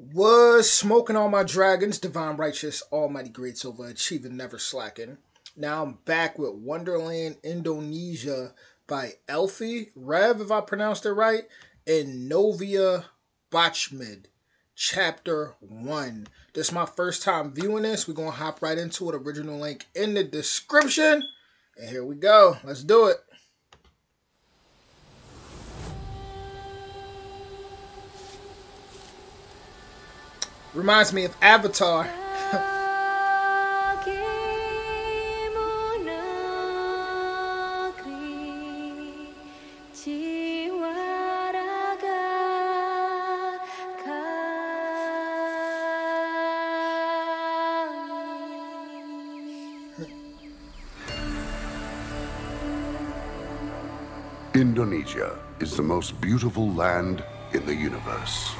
Was smoking all my dragons, divine righteous, almighty greats over achieving, never slacking. Now I'm back with Wonderland Indonesia by Alffy Rev, if I pronounced it right, and Novia Bachmid, Chapter 1. This is my first time viewing this. We're going to hop right into it. Original link in the description. And here we go. Let's do it. Reminds me of Avatar. Indonesia is the most beautiful land in the universe.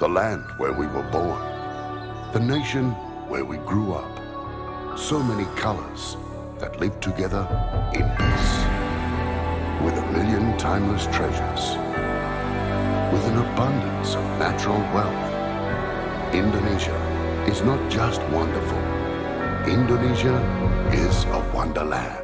The land where we were born, the nation where we grew up. So many colors that live together in peace. With a million timeless treasures, with an abundance of natural wealth, Indonesia is not just wonderful. Indonesia is a wonderland.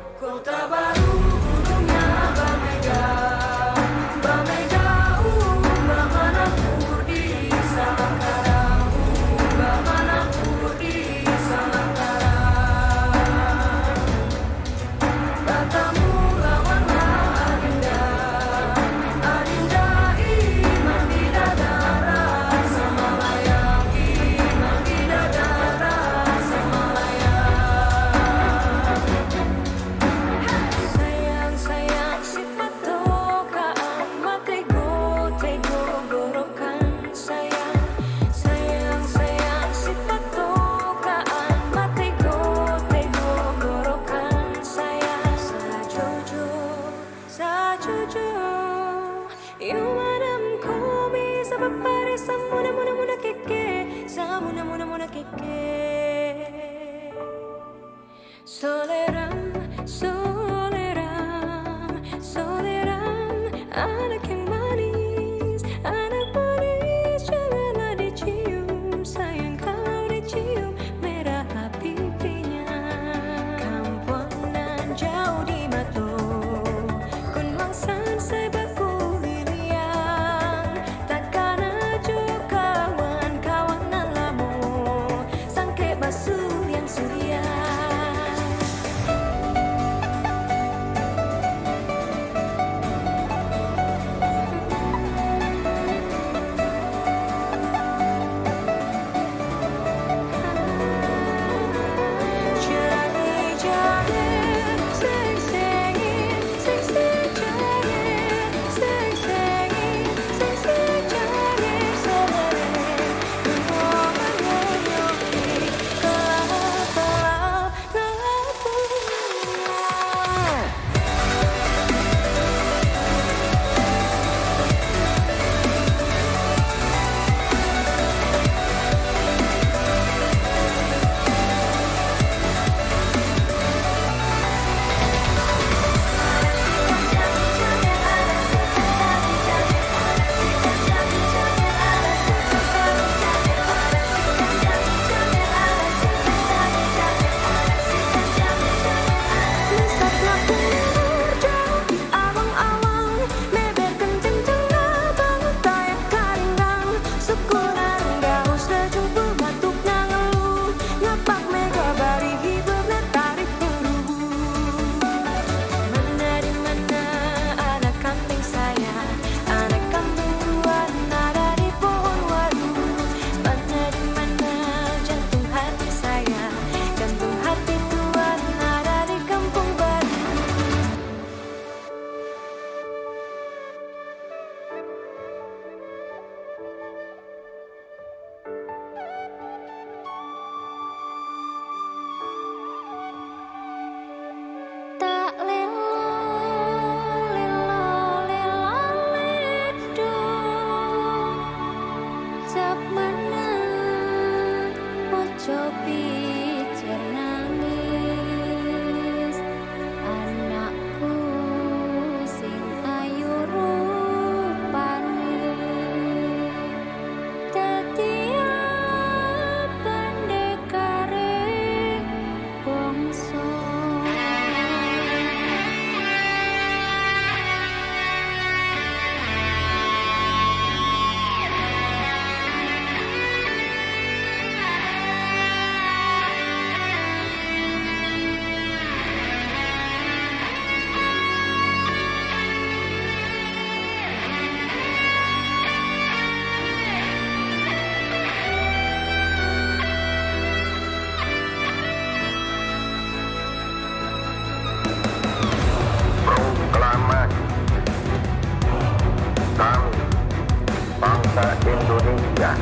Indonesia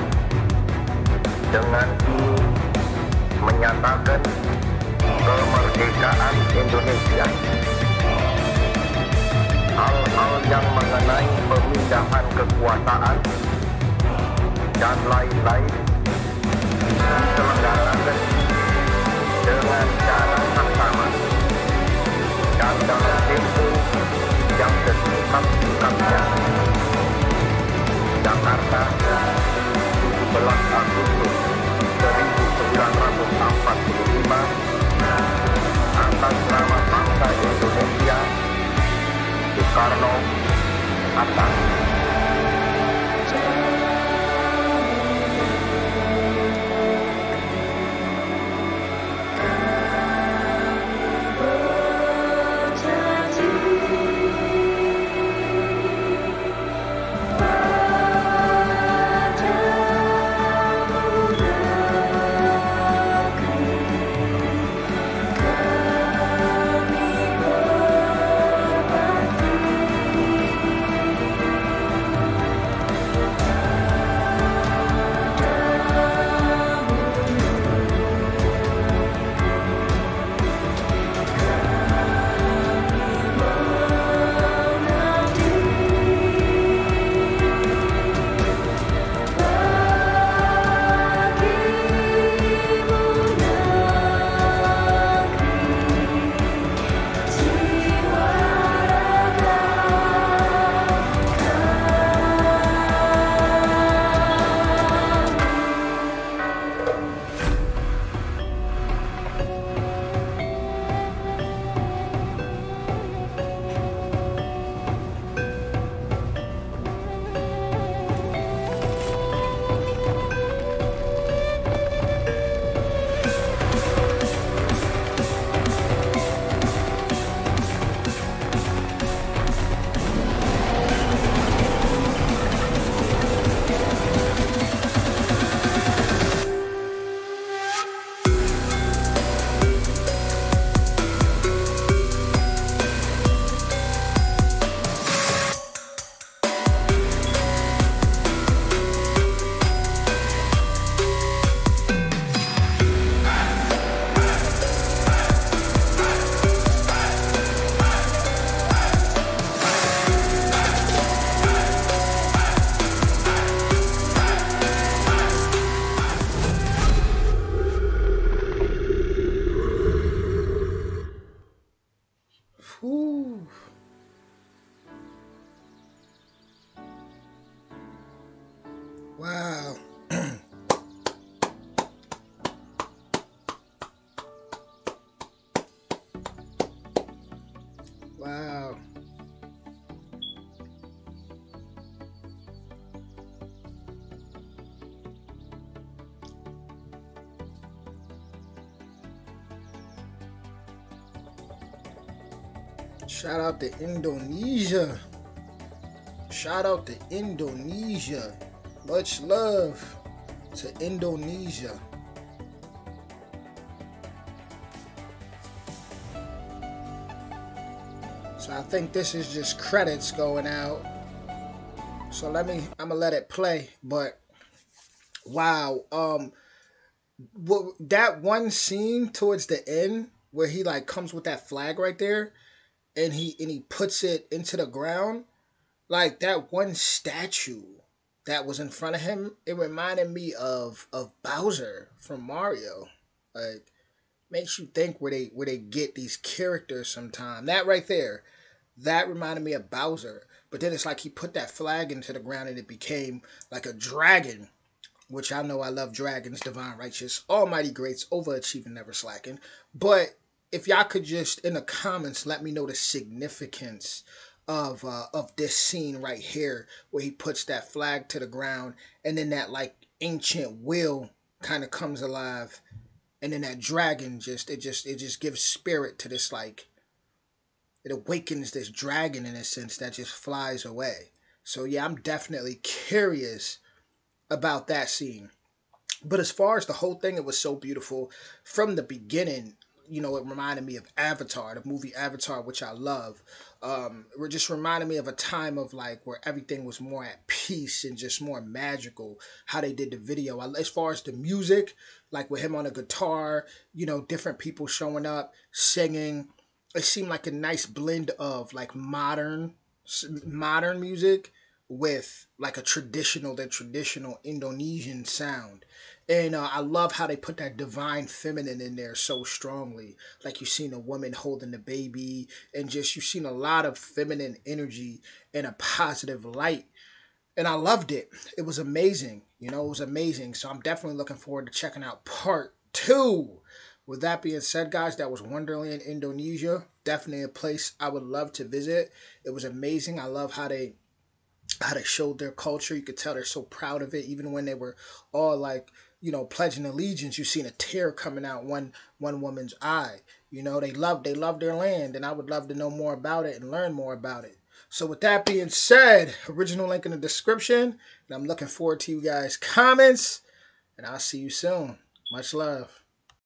dengan menyatakan kemerdekaan Indonesia. Hal-hal yang mengenai pemindahan kekuasaan dan lain-lain diselenggarakan dengan cara yang sama dan dalam tempo yang sesingkat-singkatnya. Jakarta, 17 Agustus 1945, atas nama bangsa Indonesia, Soekarno Hatta. Wow. Wow. Shout out to Indonesia. Shout out to Indonesia. Much love to Indonesia. So I think this is just credits going out. So I'ma let it play, but wow. That one scene towards the end where he like comes with that flag right there and he puts it into the ground, like that one statue that was in front of him, it reminded me of Bowser from Mario. Like, makes you think where they get these characters sometime. That right there, that reminded me of Bowser. But then it's like he put that flag into the ground and it became like a dragon, which I know I love dragons, divine, righteous, almighty greats, overachieving, never slacking. But if y'all could just, in the comments, let me know the significance of this scene right here where he puts that flag to the ground and then that like ancient will kind of comes alive and then that dragon just gives spirit to this, like it awakens this dragon in a sense that just flies away. So yeah, I'm definitely curious about that scene. But as far as the whole thing, it was so beautiful from the beginning. you know, it reminded me of Avatar, the movie Avatar, which I love. It just reminded me of a time of like where everything was more at peace and just more magical, how they did the video. As far as the music, like with him on a guitar, you know, different people showing up, singing. It seemed like a nice blend of like modern music with like a traditional Indonesian sound. And I love how they put that divine feminine in there so strongly. Like you've seen a woman holding the baby, and just you've seen a lot of feminine energy in a positive light. And I loved it. It was amazing. You know, it was amazing. So I'm definitely looking forward to checking out part 2. With that being said, guys, that was Wonderland Indonesia. Definitely a place I would love to visit. It was amazing. I love how they showed their culture. You could tell they're so proud of it. Even when they were all like, you know, pledging allegiance, you seen a tear coming out one woman's eye. You know, they love their land, and I would love to know more about it and learn more about it. So with that being said, original link in the description, and I'm looking forward to you guys' comments, and I'll see you soon. Much love.